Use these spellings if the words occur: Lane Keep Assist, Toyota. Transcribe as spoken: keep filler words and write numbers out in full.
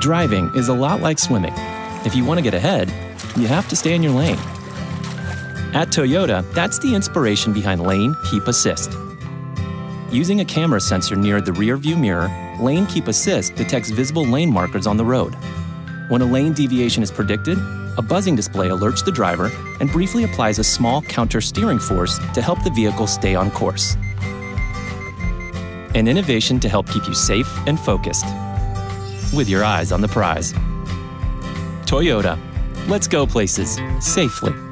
Driving is a lot like swimming. If you want to get ahead, you have to stay in your lane. At Toyota, that's the inspiration behind Lane Keep Assist. Using a camera sensor near the rear view mirror, Lane Keep Assist detects visible lane markers on the road. When a lane deviation is predicted, a buzzing display alerts the driver and briefly applies a small counter-steering force to help the vehicle stay on course. An innovation to help keep you safe and focused, with your eyes on the prize. Toyota, let's go places safely.